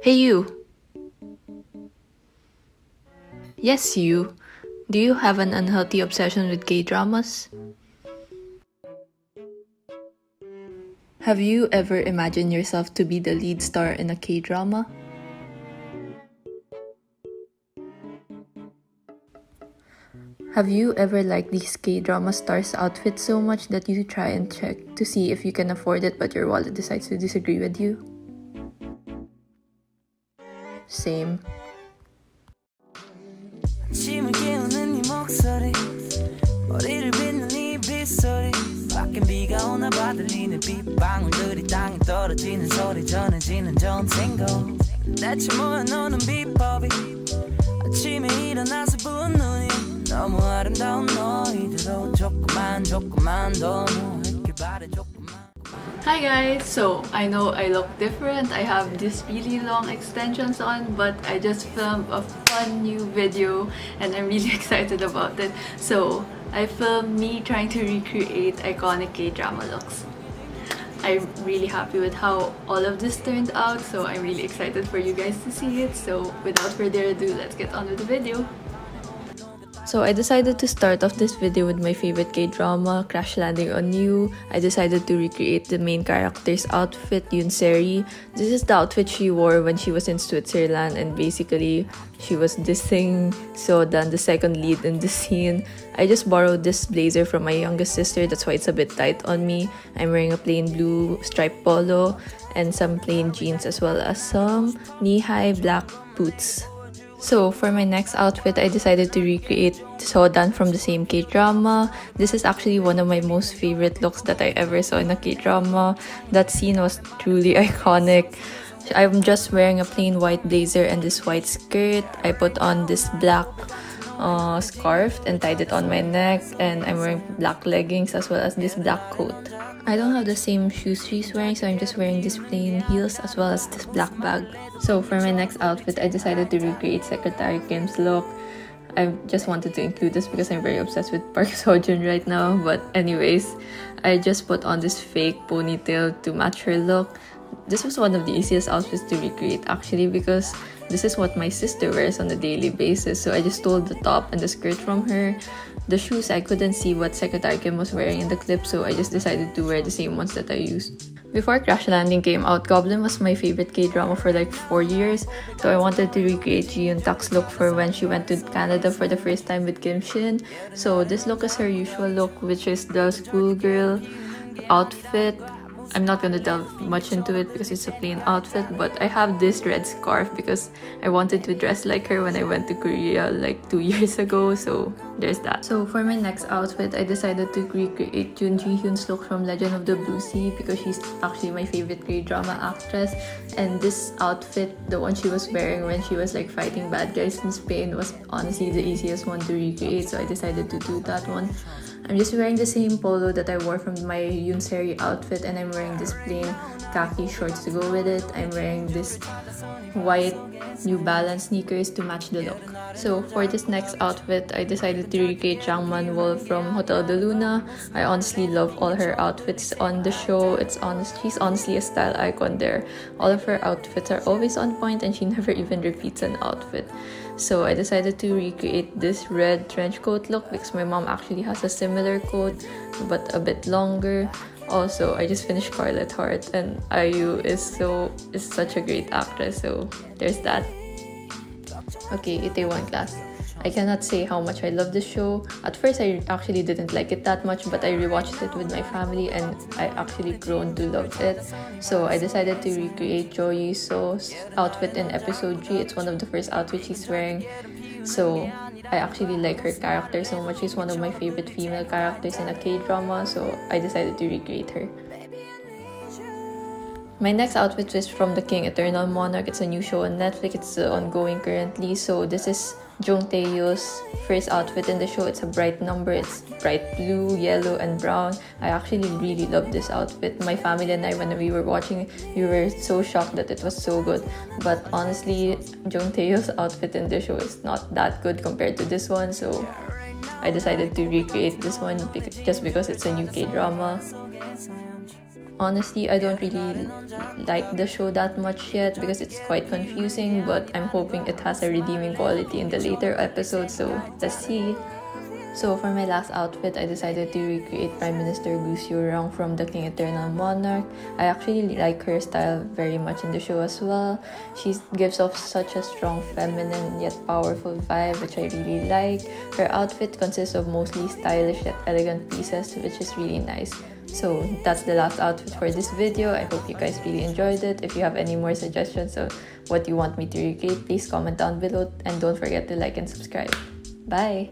Hey you! Yes you! Do you have an unhealthy obsession with gay dramas? Have you ever imagined yourself to be the lead star in a K-drama? Have you ever liked these K-drama stars' outfits so much that you try and check to see if you can afford it but your wallet decides to disagree with you? Same. Hi guys! So I know I look different, I have these really long extensions on, but I just filmed a fun new video and I'm really excited about it. So I filmed me trying to recreate iconic K-drama looks. I'm really happy with how all of this turned out, so I'm really excited for you guys to see it. So without further ado, let's get on with the video! So I decided to start off this video with my favorite K-drama, Crash Landing on You. I decided to recreate the main character's outfit, Yoon Se Ri. This is the outfit she wore when she was in Switzerland, and basically she was dissing Seo Dan, the second lead in the scene. I just borrowed this blazer from my youngest sister, that's why it's a bit tight on me. I'm wearing a plain blue striped polo and some plain jeans as well as some knee-high black boots. So for my next outfit, I decided to recreate Seo Dan from the same K-drama. This is actually one of my most favorite looks that I ever saw in a K-drama. That scene was truly iconic. I'm just wearing a plain white blazer and this white skirt. I put on this black scarf and tied it on my neck, and I'm wearing black leggings as well as this black coat. I don't have the same shoes she's wearing, so I'm just wearing these plain heels as well as this black bag. So for my next outfit, I decided to recreate Secretary Kim's look. I just wanted to include this because I'm very obsessed with Park Seo Joon right now. But anyways, I just put on this fake ponytail to match her look. This was one of the easiest outfits to recreate actually, because this is what my sister wears on a daily basis. So I just stole the top and the skirt from her. The shoes, I couldn't see what Secretary Kim was wearing in the clip, so I just decided to wear the same ones that I used. Before Crash Landing came out, Goblin was my favorite K-drama for like 4 years, so I wanted to recreate Ji Yoon Tak's look for when she went to Canada for the first time with Kim Shin. So this look is her usual look, which is the schoolgirl outfit. I'm not gonna delve much into it because it's a plain outfit, but I have this red scarf because I wanted to dress like her when I went to Korea like 2 years ago, so there's that. So for my next outfit, I decided to recreate Jun Ji Hyun's look from Legend of the Blue Sea because she's actually my favorite K-drama actress, and this outfit, the one she was wearing when she was like fighting bad guys in Spain, was honestly the easiest one to recreate, so I decided to do that one. I'm just wearing the same polo that I wore from my Yoon Se Ri outfit, and I'm wearing this plain khaki shorts to go with it. I'm wearing this white New Balance sneakers to match the look. So for this next outfit, I decided to recreate Jang Man Wol from Hotel de Luna. I honestly love all her outfits on the show. She's honestly a style icon there. All of her outfits are always on point and she never even repeats an outfit. So I decided to recreate this red trench coat look because my mom actually has a similar coat but a bit longer. Also, I just finished Scarlet Heart, and IU is such a great actress, so there's that. Okay, Itaewon Class. I cannot say how much I love this show. At first, I actually didn't like it that much, but I rewatched it with my family and I actually grown to love it. So I decided to recreate Jo Yi-seo's outfit in episode G. It's one of the first outfits she's wearing. So I actually like her character so much. She's one of my favorite female characters in a K-drama, so I decided to recreate her. My next outfit is from The King: Eternal Monarch. It's a new show on Netflix. It's ongoing currently. So this is Jung Tae-yeo's first outfit in the show. It's a bright number. It's bright blue, yellow, and brown. I actually really love this outfit. My family and I, when we were watching, we were so shocked that it was so good. But honestly, Jung Tae-yeo's outfit in the show is not that good compared to this one. So I decided to recreate this one just because it's a new K-drama. Honestly, I don't really like the show that much yet because it's quite confusing, but I'm hoping it has a redeeming quality in the later episodes, so let's see. So for my last outfit, I decided to recreate Prime Minister Goo Seo Ryung from The King: Eternal Monarch. I actually like her style very much in the show as well. She gives off such a strong feminine yet powerful vibe, which I really like. Her outfit consists of mostly stylish yet elegant pieces, which is really nice. So that's the last outfit for this video. I hope you guys really enjoyed it. If you have any more suggestions of what you want me to recreate, please comment down below and don't forget to like and subscribe. Bye!